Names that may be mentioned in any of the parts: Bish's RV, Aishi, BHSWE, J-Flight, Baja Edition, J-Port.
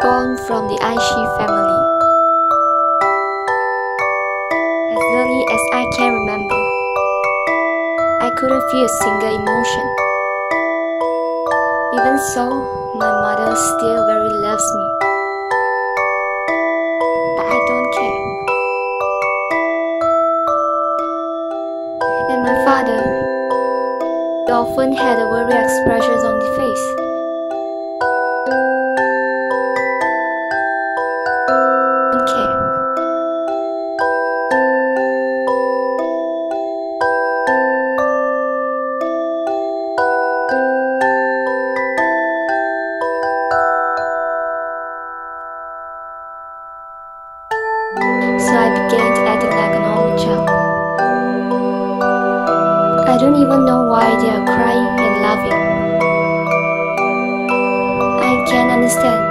born from the Aishi family. As early as I can remember, I couldn't feel a single emotion. Even so, my mother still very loves me. But I don't care. And my father, he often had a worried expression on his face. So I began acting like a normal child. I don't even know why they are crying and laughing. I can't understand.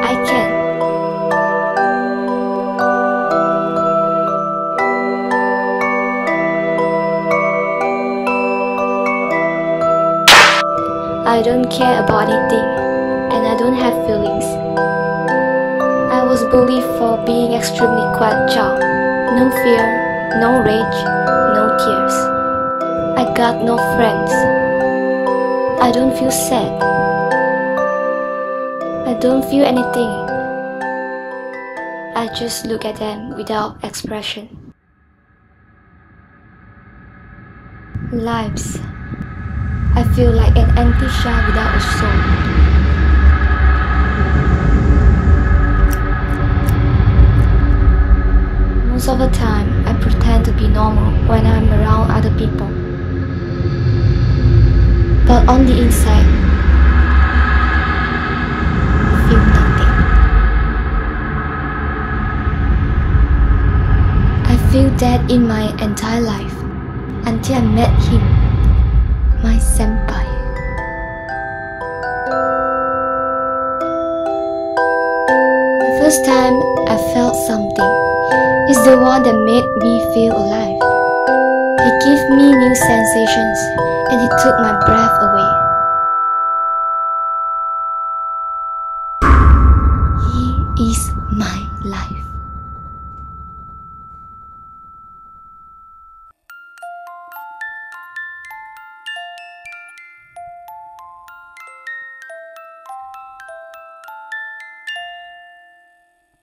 I can't. I don't care about anything, and I don't have feelings. I was bullied for being extremely quiet child. No fear, no rage, no tears. I got no friends. I don't feel sad. I don't feel anything. I just look at them without expression. Lives. I feel like an empty shell without a soul. Most of the time, I pretend to be normal when I'm around other people. But on the inside, I feel nothing. I feel that in my entire life, until I met him, my senpai. The first time I felt something, he's the one that made me feel alive. He gave me new sensations, and he took my breath away.